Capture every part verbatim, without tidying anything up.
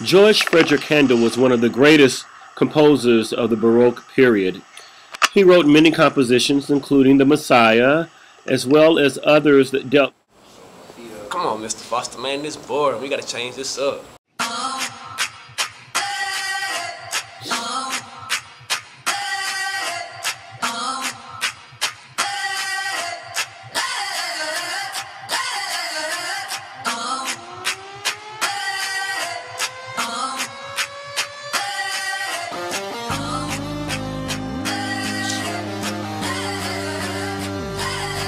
George Frideric Handel was one of the greatest composers of the Baroque period. He wrote many compositions, including the Messiah, as well as others that dealt. Come on, Mister Foster, man, this is boring. We gotta change this up.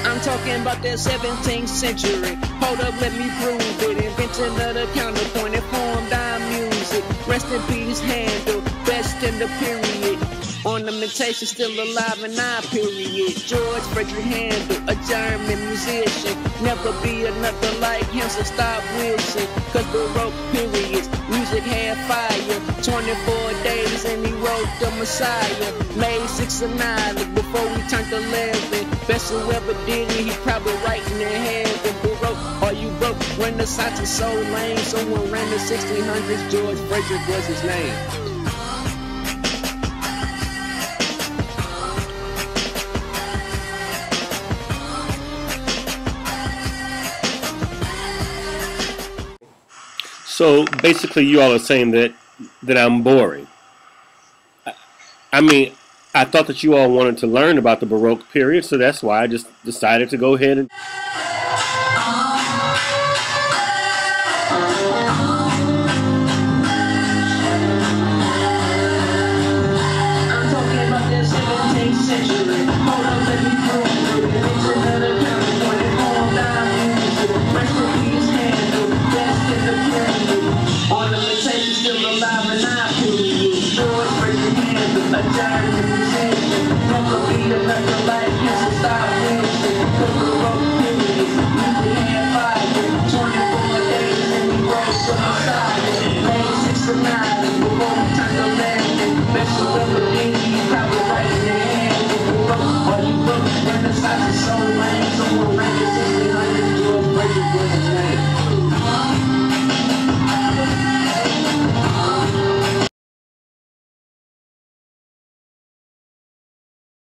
I'm talking about that seventeenth century. Hold up, let me prove it. Invention of the counterpoint and formed our music. Rest in peace, Handel, best in the period. Ornamentation still alive in our period. George Frideric Handel, a German musician. Never be another like him, so stop wishing. Cause Baroque periods, music had fire. twenty-four days and he wrote the Messiah. May six and nine, before we turned eleven. Best whoever did it, he probably writing in heaven. Baroque, are you broke? Renaissance is so lame. Someone ran the sixteen hundreds, George Frideric was his name. So basically you all are saying that that I'm boring. I, I mean, I thought that you all wanted to learn about the Baroque period, so that's why I just decided to go ahead and... Never be another life.